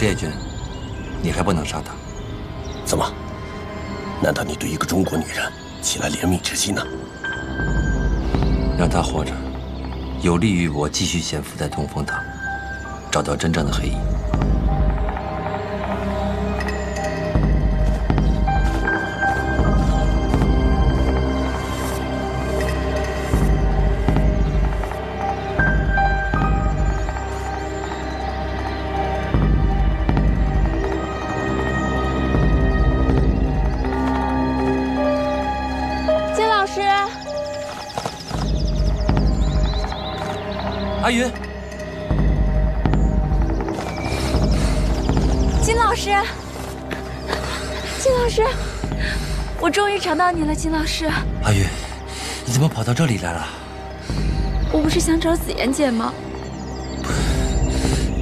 职业军，你还不能杀他。怎么？难道你对一个中国女人起了怜悯之心呢？让她活着，有利于我继续潜伏在东风堂，找到真正的黑衣。 阿云，金老师，金老师，我终于找到你了，金老师。阿云，你怎么跑到这里来了？我不是想找紫妍姐吗？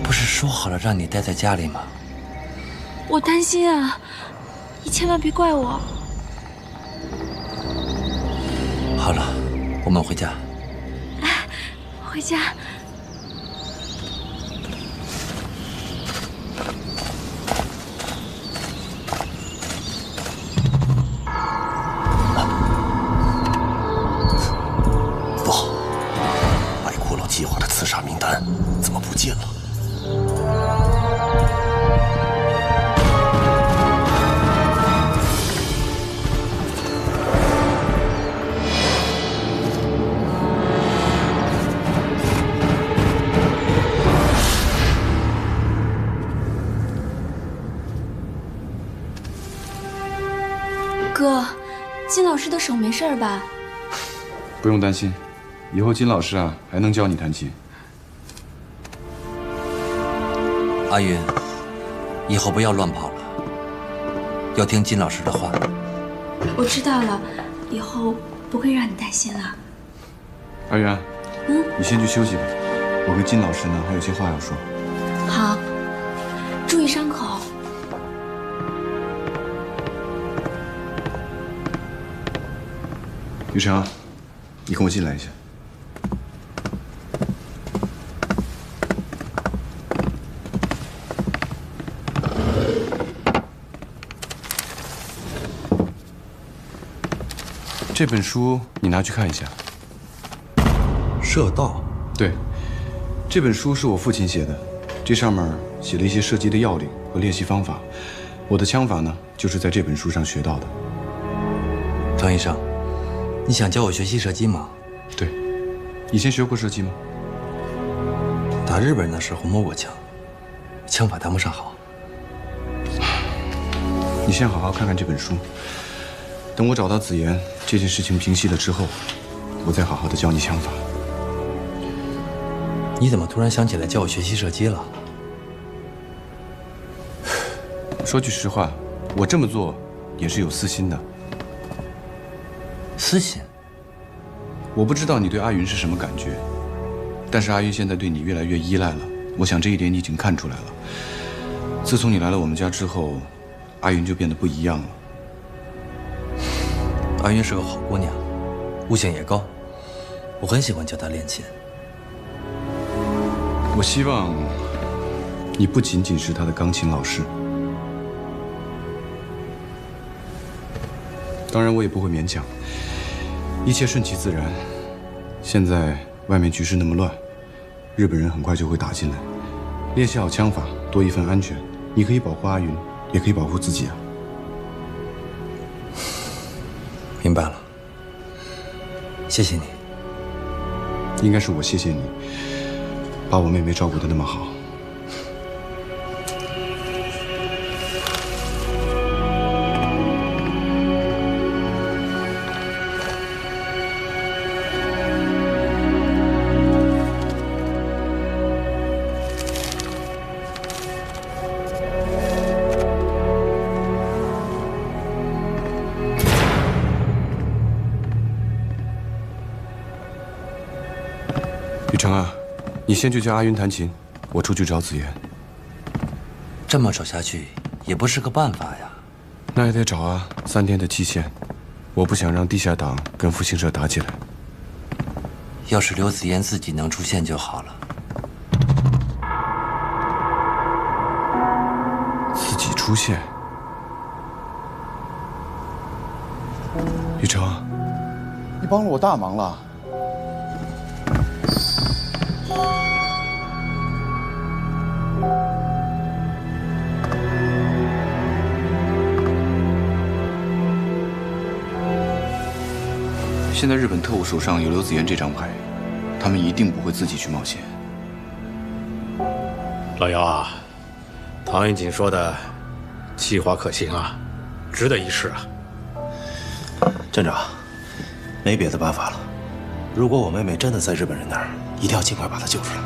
不是说好了让你待在家里吗？我担心啊，你千万别怪我。好了，我们回家。回家。 手没事吧？不用担心，以后金老师啊还能教你弹琴。阿云，以后不要乱跑了，要听金老师的话。我知道了，以后不会让你担心了。阿云，嗯，你先去休息吧，我跟金老师呢还有些话要说。好，注意伤口。 雨城，你跟我进来一下。这本书你拿去看一下。射道，对，这本书是我父亲写的，这上面写了一些射击的要领和练习方法。我的枪法呢，就是在这本书上学到的。张医生。 你想教我学习射击吗？对，以前学过射击吗？打日本人的时候摸过枪，枪法谈不上好。你先好好看看这本书，等我找到紫妍，这件事情平息了之后，我再好好的教你枪法。你怎么突然想起来教我学习射击了？说句实话，我这么做也是有私心的。 私心，我不知道你对阿云是什么感觉，但是阿云现在对你越来越依赖了，我想这一点你已经看出来了。自从你来了我们家之后，阿云就变得不一样了。阿云是个好姑娘，悟性也高，我很喜欢教她练琴。我希望你不仅仅是她的钢琴老师，当然我也不会勉强。 一切顺其自然。现在外面局势那么乱，日本人很快就会打进来。练习好枪法，多一份安全。你可以保护阿云，也可以保护自己啊。明白了，谢谢你。应该是我谢谢你，把我妹妹照顾得那么好。你先去教阿云弹琴，我出去找紫妍。这么走下去也不是个办法呀。那也得找啊，3天的期限，我不想让地下党跟复兴社打起来。要是刘紫妍自己能出现就好了。出现。雨城，你帮了我大忙了。现在日本特务手上有刘子言这张牌，他们一定不会自己去冒险。老姚啊，唐云锦说的计划可行啊，值得一试啊。站长，没别的办法了。如果我妹妹真的在日本人那儿，一定要尽快把她救出来。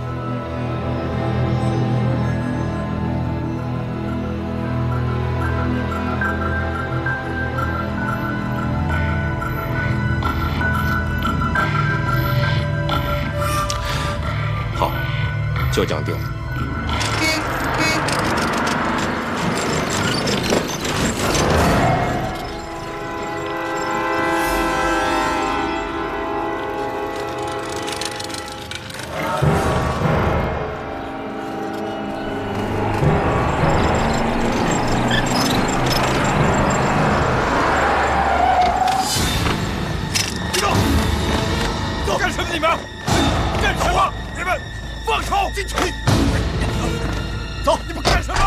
就这样定了。走！干什么你们？干什么？你们放手！进去！走！你们干什么？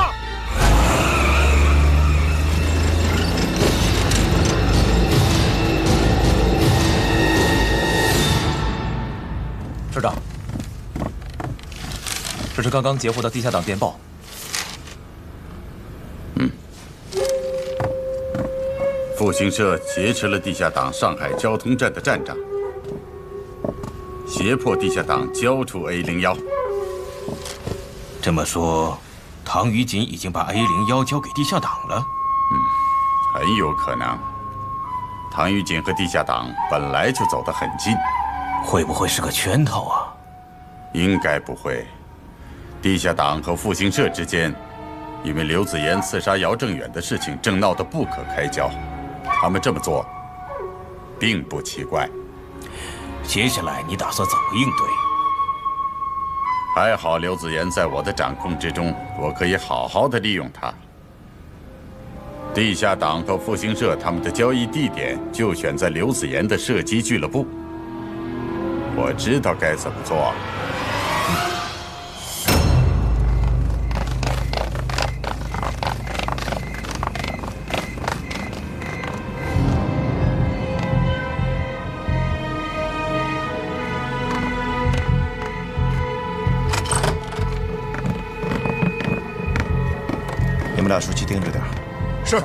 社长，这是刚刚截获的地下党电报。复兴社劫持了地下党上海交通站的站长。 胁迫地下党交出 A01。这么说，唐于锦已经把 A01交给地下党了？很有可能。唐于锦和地下党本来就走得很近，会不会是个圈套啊？应该不会。地下党和复兴社之间，因为刘子言刺杀姚正远的事情正闹得不可开交，他们这么做，并不奇怪。 接下来你打算怎么应对？还好刘子言在我的掌控之中，我可以好好的利用他。地下党和复兴社他们的交易地点就选在刘子言的射击俱乐部，我知道该怎么做。你们俩出去盯着点。是。外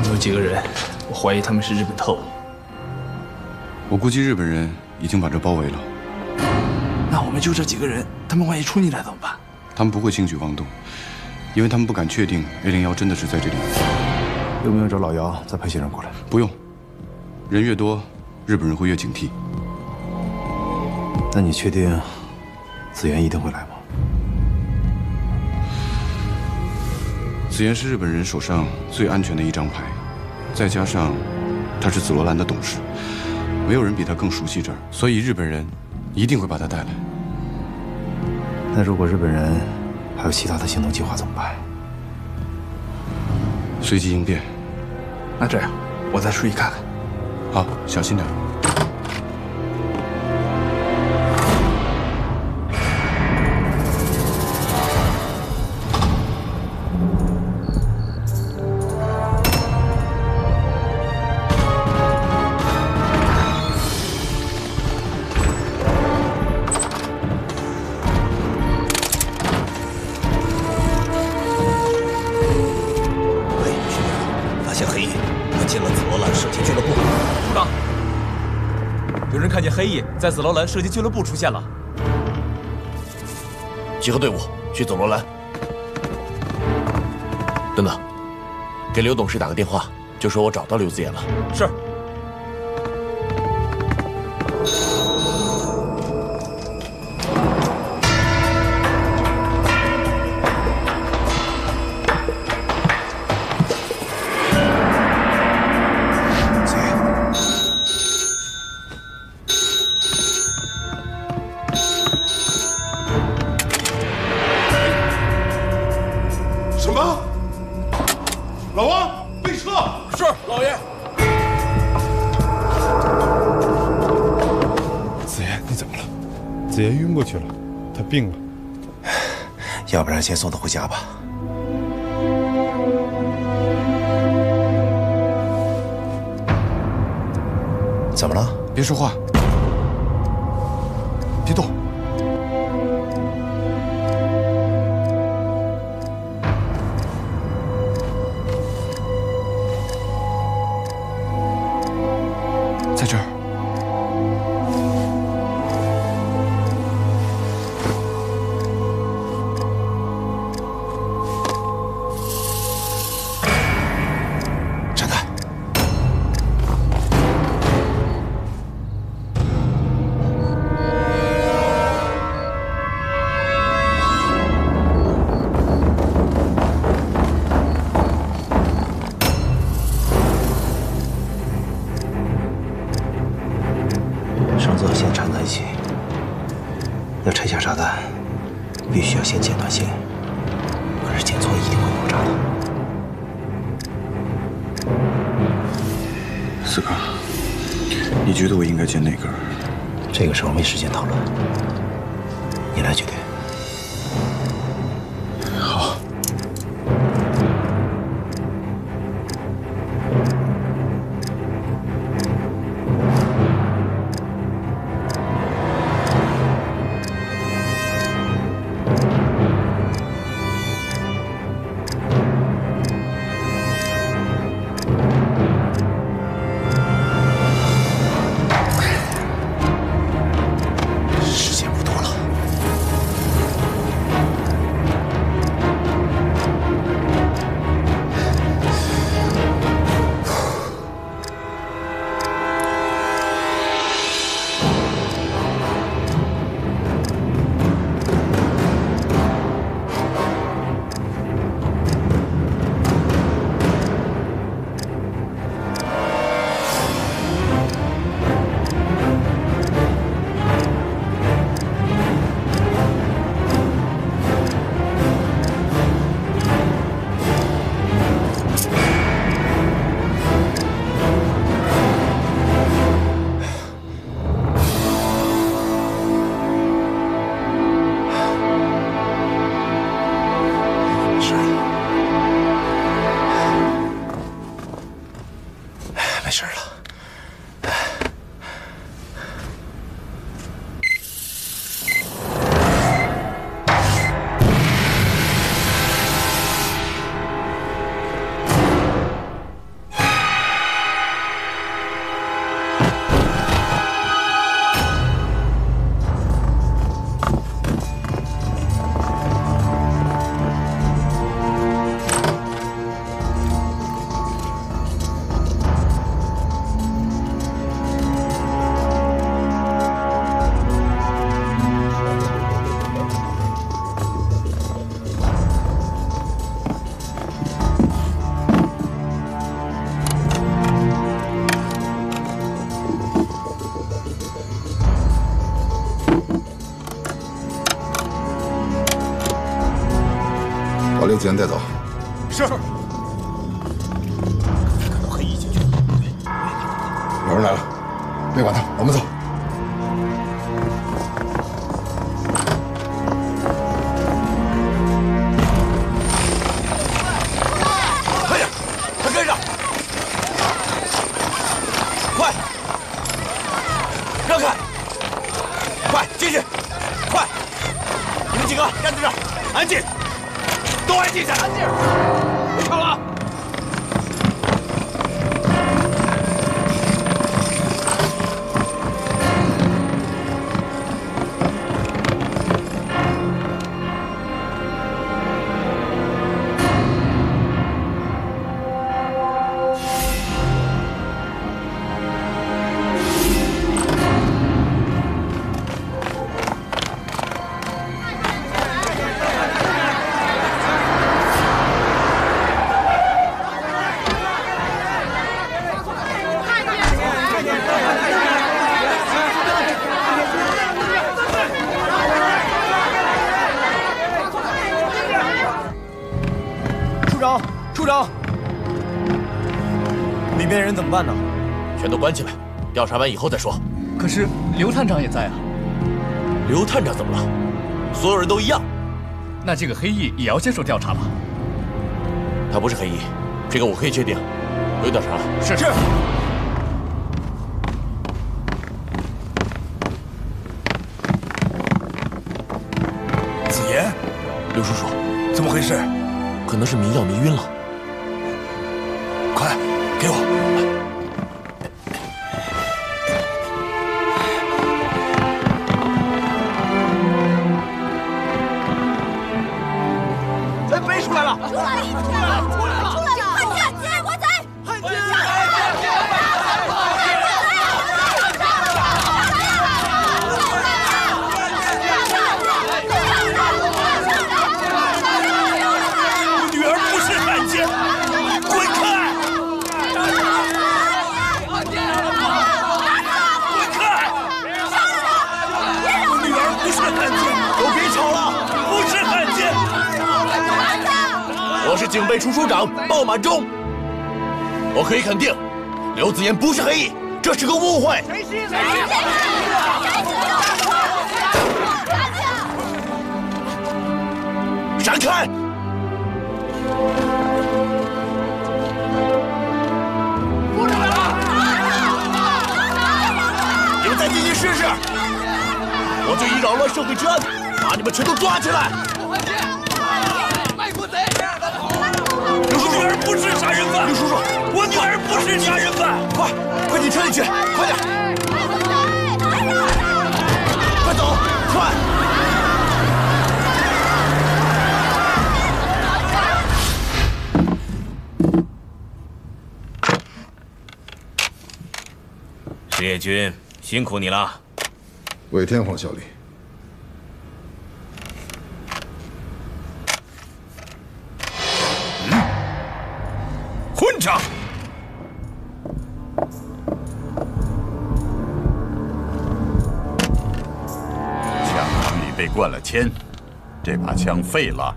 面有几个人，我怀疑他们是日本特务。 我估计日本人已经把这包围了。那我们就这几个人，他们万一冲进来怎么办？他们不会轻举妄动，因为他们不敢确定 A01真的是在这里。有没有找老姚再派些人过来？不用，人越多，日本人会越警惕。那你确定子言一定会来吗？子言是日本人手上最安全的一张牌，再加上他是紫罗兰的董事。 没有人比他更熟悉这儿，所以日本人一定会把他带来。那如果日本人还有其他的行动计划怎么办？随机应变。那这样，我再出去看看。好，小心点。 黑衣在紫罗兰射击俱乐部出现了，集合队伍去紫罗兰。等等，给刘董事打个电话，就说我找到刘子言了。是。子妍晕过去了，她病了。要不然先送她回家吧。怎么了？别说话，别动。 子妍带走。是。看到黑衣进去，有人来了，别管他，我们走。快点，快跟上！快，让开！快进去！快！你们几个站在这儿，安静。 都安静下，安静！别吵了。关起来，调查完以后再说。可是刘探长也在啊。刘探长怎么了？所有人都一样。那这个黑羿也要接受调查吗？他不是黑羿，这个我可以确定。回调查。是。子言，刘叔叔，怎么回事？可能是迷药迷晕了。快，给我。 警备处处长鲍满忠，我可以肯定，刘子言不是黑羿，这是个误会。闪开！不是他！你们再进去试试，我就以扰乱社会治安，把你们全都抓起来。 我女儿不是杀人犯，刘叔叔，我女儿不是杀人犯，快进车里去，快点，快走，快！石野君，辛苦你了。伪天皇效力。 上，枪里被灌了铅，这把枪废了。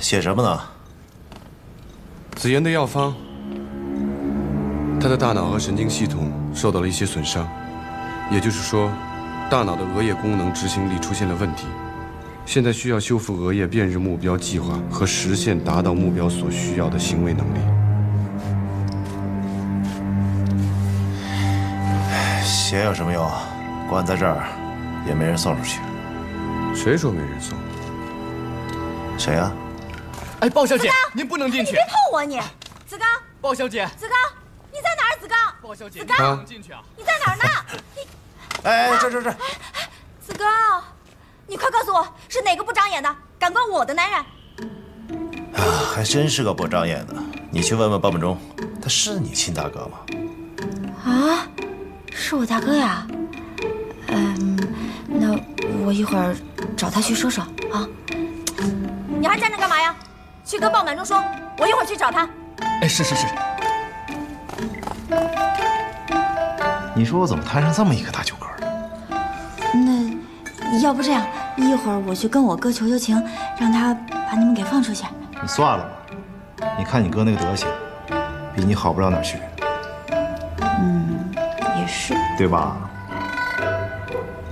写什么呢？子言的药方。 他的大脑和神经系统受到了一些损伤，也就是说，大脑的额叶功能执行力出现了问题。现在需要修复额叶辨认目标计划和实现达到目标所需要的行为能力。血有什么用啊？关在这儿也没人送出去。谁说没人送？谁啊？哎，鲍小姐，您不能进去！你别碰我你！子刚，鲍小姐，子刚。 你在哪儿，子刚？鲍小姐，子刚，进去啊！你在哪儿呢？你，哎，这，子刚，你快告诉我是哪个不长眼的，敢管我的男人？啊，还真是个不长眼的，你去问问鲍本忠，他是你亲大哥吗？啊，是我大哥呀。那我一会儿找他去说说啊。你还站着干嘛呀？去跟鲍满忠说，我一会儿去找他。哎，是。 你说我怎么摊上这么一个大酒馆？那要不这样，一会儿我去跟我哥求求情，让他把你们给放出去。你算了吧，你看你哥那个德行，比你好不了哪儿去。嗯，也是，对吧？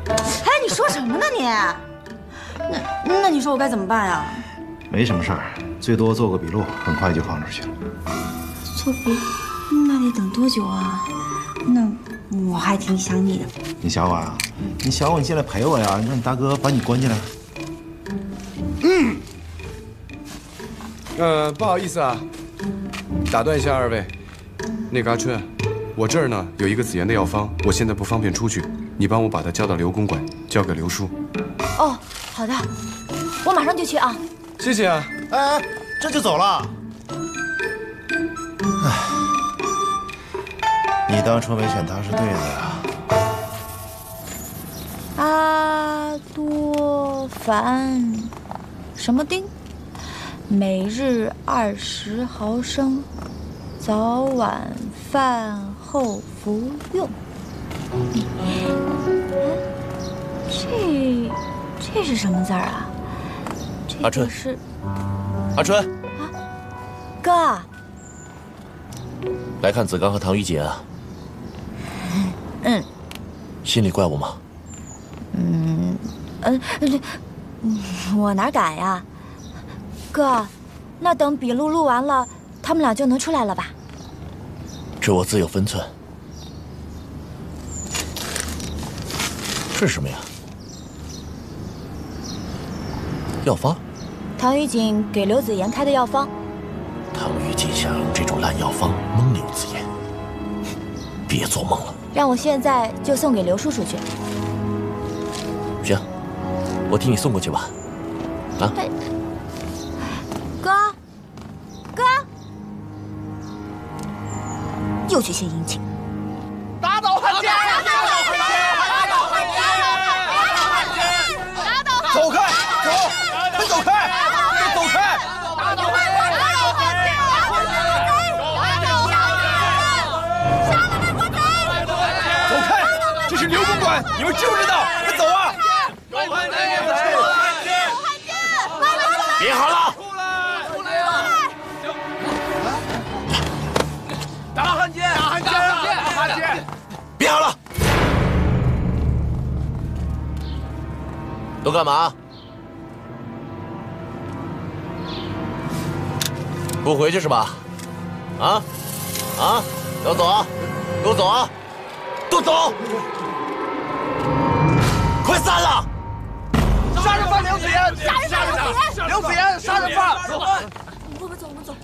哎，你说什么呢你？那你说我该怎么办呀？没什么事儿，最多做个笔录，很快就放出去了。做笔。 那得等多久啊？那我还挺想你的。你想我啊？你想我，你进来陪我呀！让你大哥把你关进来。嗯。不好意思啊，打断一下二位。那个阿春，我这儿呢有一个子言的药方，我现在不方便出去，你帮我把它交到刘公馆，交给刘叔。哦，好的，我马上就去啊。谢谢啊。哎，这就走了。哎。 你当初没选他是对的呀，阿多凡，什么丁，每日20毫升，早晚饭后服用。这是什么字儿啊？阿春，阿春，啊，哥，来看子刚和唐雨姐啊。嗯，心里怪我吗？嗯，我哪敢呀？哥，那等笔录录完了，他们俩就能出来了吧？这我自有分寸。这是什么呀？ 药方，唐雨锦给刘子妍开的药方。唐雨锦想用这种烂药方蒙刘子妍，别做梦了。让我现在就送给刘叔叔去。行，我替你送过去吧。啊，哥，哥，又去献殷勤。打倒汉奸！打倒汉奸！打倒汉奸！打倒汉奸！走开！走！ 走开！快走开！打倒汉奸！打倒汉奸！打倒汉奸！杀了外国贼！走开！这是刘公馆，你们知不知道？快走啊！外国贼！外国贼！别喊了！出来！打汉奸！打汉奸！打汉奸！别喊了！都干嘛？ 不回去是吧？啊啊！给我走啊！给我走啊！给我走！快散了！杀人犯刘子妍！杀人犯！刘子妍！杀人犯！走！我们走，我们走。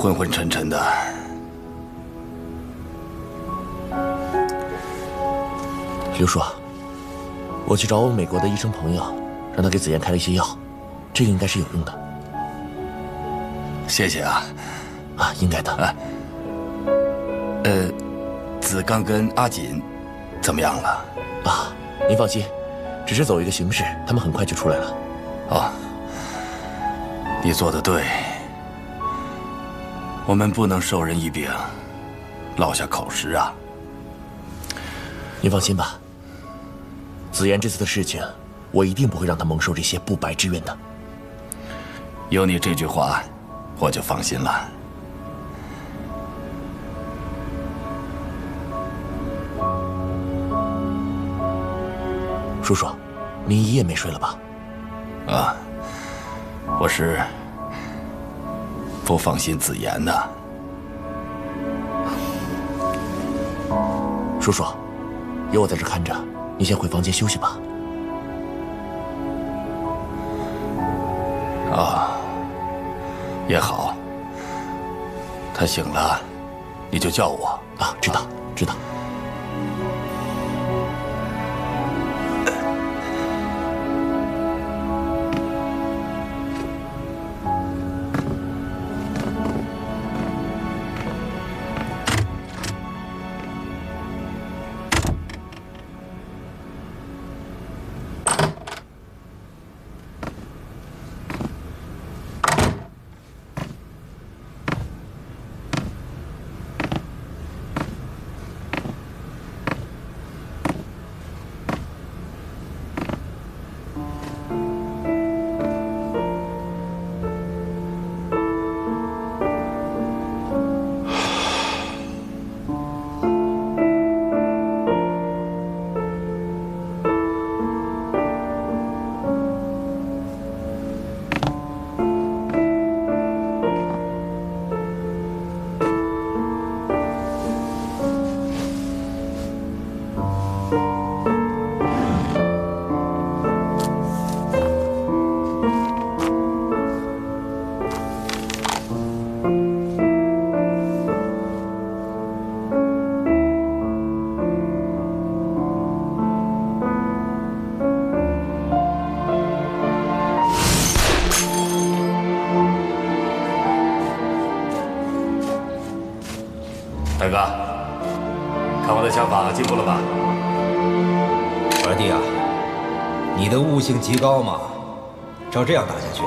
昏昏沉沉的，刘叔，我去找我美国的医生朋友，让他给子妍开了一些药，这个应该是有用的。谢谢啊，啊，应该的。哎，子刚跟阿锦怎么样了？啊，您放心，只是走一个形式，他们很快就出来了。哦，你做的对。 我们不能授人以柄，落下口实啊！您放心吧，子妍这次的事情，我一定不会让她蒙受这些不白之冤的。有你这句话，我就放心了。叔叔，您一夜没睡了吧？啊，我是。 不放心子妍呢，叔叔，有我在这看着，你先回房间休息吧。啊，也好。他醒了，你就叫我啊。知道，知道。大哥，看我的想法进步了吧？二弟啊，你的悟性极高嘛，照这样打下去，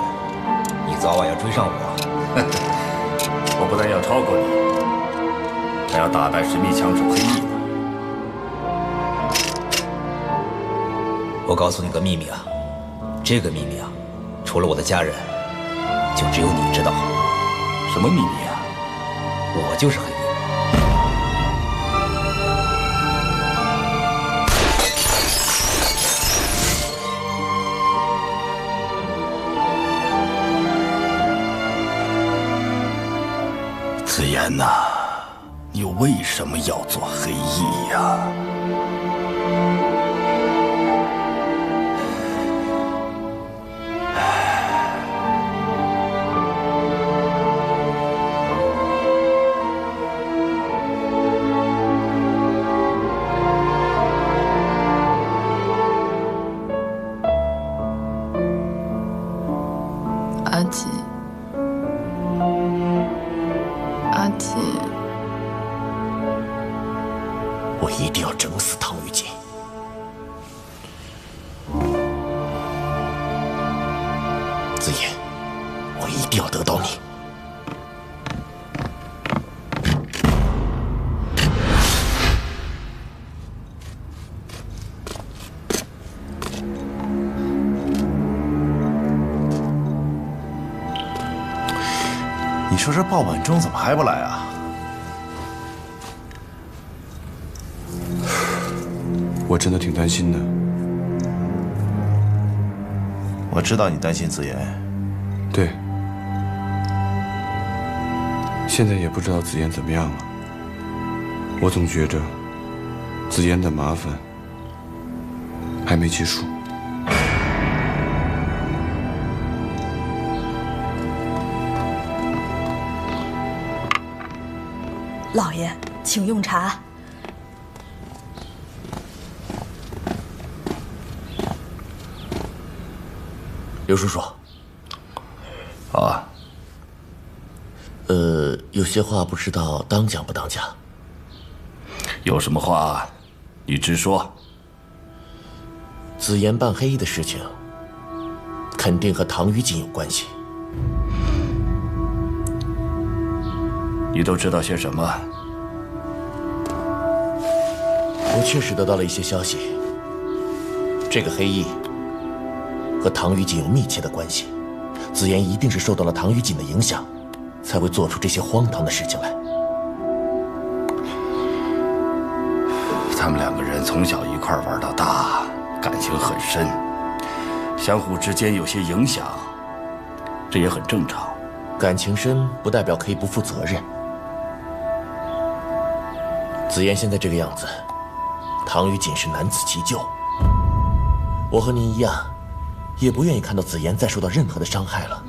你早晚要追上我。我不但要超过你，还要打败神秘强主黑羿呢。我告诉你个秘密啊，这个秘密啊，除了我的家人，就只有你知道。什么秘密啊？我就是黑羿。子言呐，你为什么要做黑羿呀？ 阿姐，我一定要整死唐雨洁。子言，我一定要得到你。 你说这鲍满忠怎么还不来啊？我真的挺担心的。我知道你担心子言。对。现在也不知道子言怎么样了。我总觉着，子言的麻烦还没结束。 老爷，请用茶。刘叔叔，好啊。有些话不知道当讲不当讲。有什么话，你直说。子言扮黑衣的事情，肯定和唐于锦有关系。 你都知道些什么？我确实得到了一些消息。这个黑羿和唐于锦有密切的关系，子言一定是受到了唐于锦的影响，才会做出这些荒唐的事情来。他们两个人从小一块玩到大，感情很深，相互之间有些影响，这也很正常。感情深不代表可以不负责任。 子言现在这个样子，唐于锦是难辞其咎。我和您一样，也不愿意看到子言再受到任何的伤害了。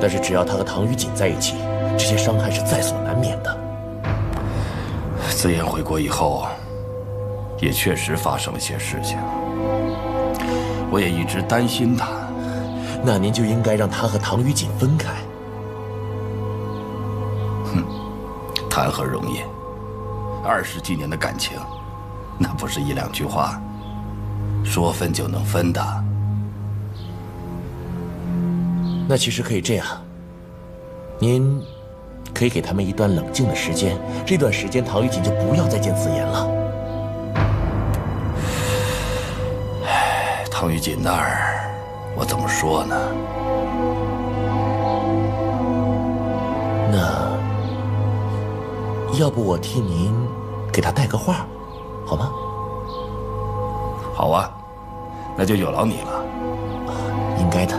但是只要他和唐于锦在一起，这些伤害是在所难免的。子言回国以后，也确实发生了些事情，我也一直担心他。那您就应该让他和唐于锦分开。哼，谈何容易！ 20几年的感情，那不是一两句话说分就能分的。那其实可以这样，您可以给他们一段冷静的时间，这段时间唐于锦就不要再见子言了。唐于锦那儿，我怎么说呢？那。 要不我替您给他带个话，好吗？好啊，那就有劳你了。啊，应该的。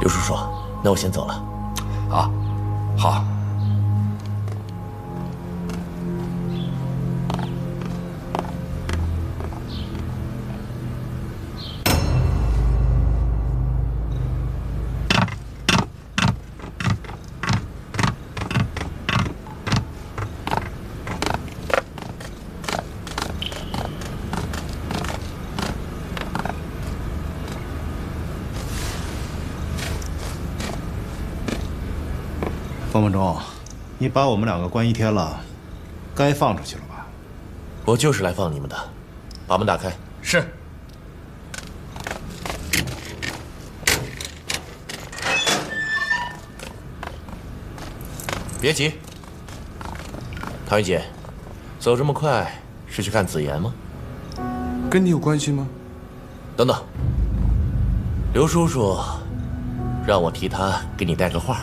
刘叔叔，那我先走了。啊，好。方梦中，你把我们两个关一天了，该放出去了吧？我就是来放你们的，把门打开。是。别急，唐玉姐，走这么快是去看子妍吗？跟你有关系吗？等等，刘叔叔让我替他给你带个话。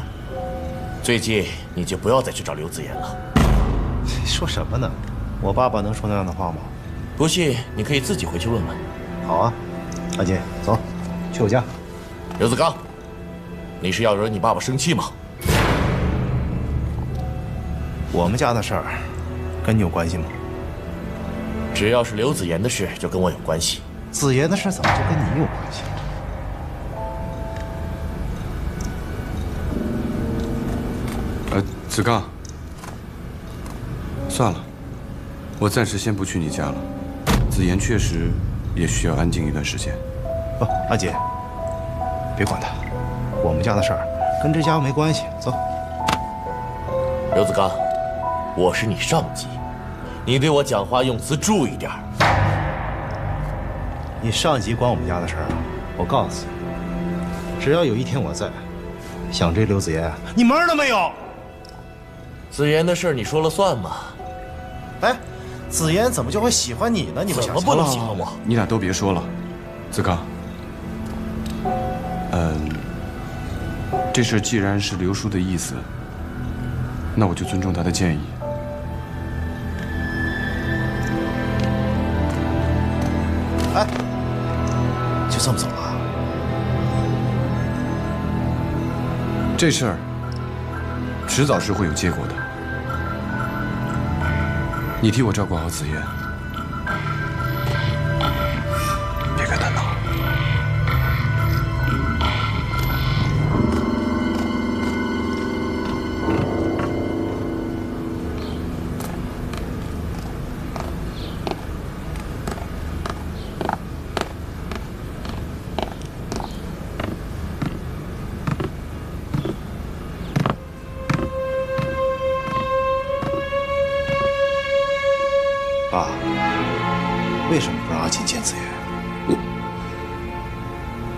最近你就不要再去找刘子妍了。你说什么呢？我爸爸能说那样的话吗？不信你可以自己回去问问。好啊，阿金，走，去我家。刘子刚，你是要惹你爸爸生气吗？我们家的事儿跟你有关系吗？只要是刘子妍的事，就跟我有关系。子妍的事怎么就跟你有关系？ 子刚，算了，我暂时先不去你家了。子妍确实也需要安静一段时间。不，阿姐，别管他，我们家的事儿跟这家没关系。走，刘子刚，我是你上级，你对我讲话用词注意点。你上级管我们家的事儿，我告诉你，只要有一天我在，想追刘子妍，你门儿都没有。 子妍的事你说了算吗？哎，子妍怎么就会喜欢你呢？你们怎么不能喜欢我？你俩都别说了，子刚。这事既然是刘叔的意思，那我就尊重他的建议。哎，就这么走了？这事儿。 迟早是会有结果的，你替我照顾好子妍，别跟他闹。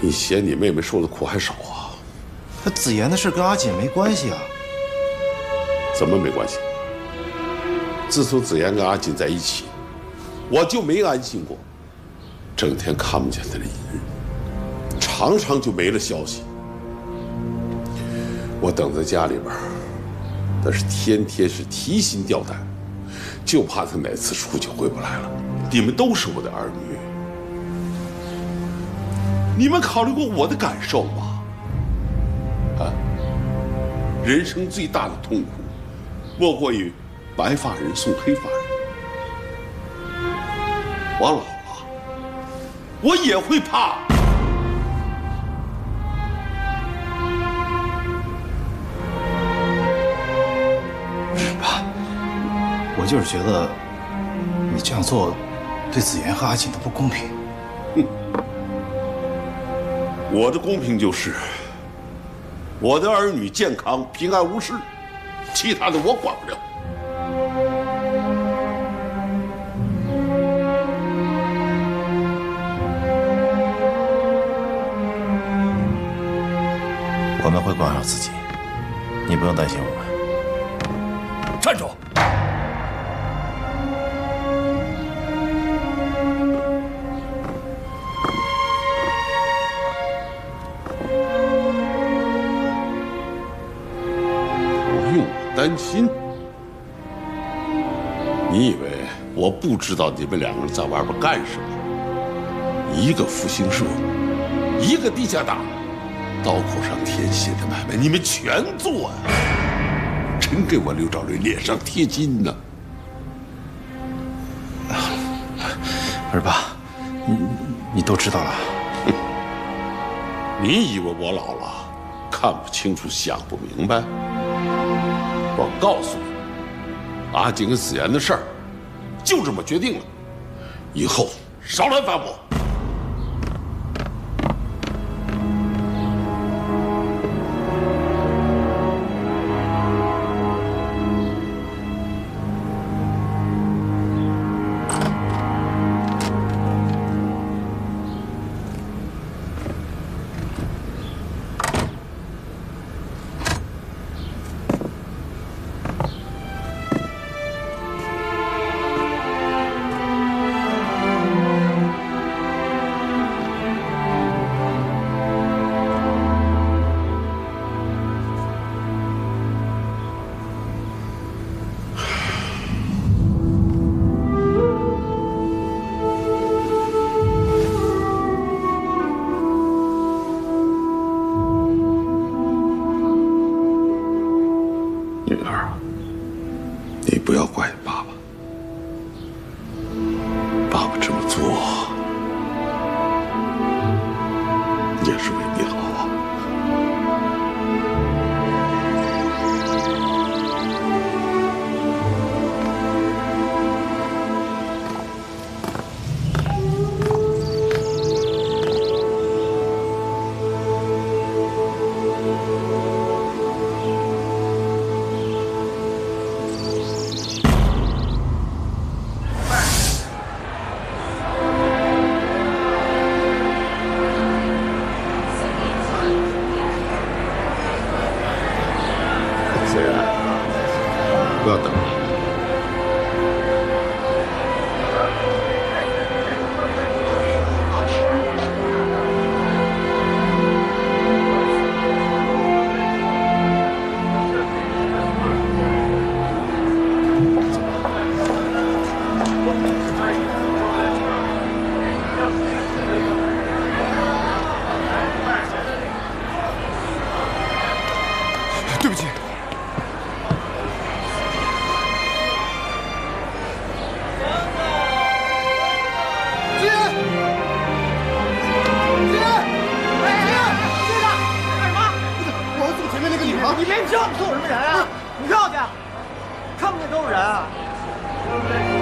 你嫌你妹妹受的苦还少啊？那子妍的事跟阿锦没关系啊？怎么没关系？自从子妍跟阿锦在一起，我就没安心过，整天看不见她的一日，常常就没了消息。我等在家里边，那是天天是提心吊胆，就怕她哪次出去回不来了。你们都是我的儿女。 你们考虑过我的感受吗？啊，人生最大的痛苦，莫过于白发人送黑发人。我老了，我也会怕。爸，我就是觉得你这样做对子妍和阿锦的不公平。哼。 我的公平就是，我的儿女健康平安无事，其他的我管不了。我们会管好自己，你不用担心我们。站住！ 担心？你以为我不知道你们两个人在外边干什么？一个复兴社，一个地下党，刀口上舔血的买卖，你们全做呀！真给我刘兆瑞脸上贴金呢！不是爸，你都知道了？你以为我老了，看不清楚，想不明白？ 我告诉你，阿锦跟子妍的事儿就这么决定了。以后少来烦我。你不要怪爸爸，爸爸这么做也是为你好啊。不要等了。对不起。 你连这么做什么人啊？你看看，看不见都是人啊！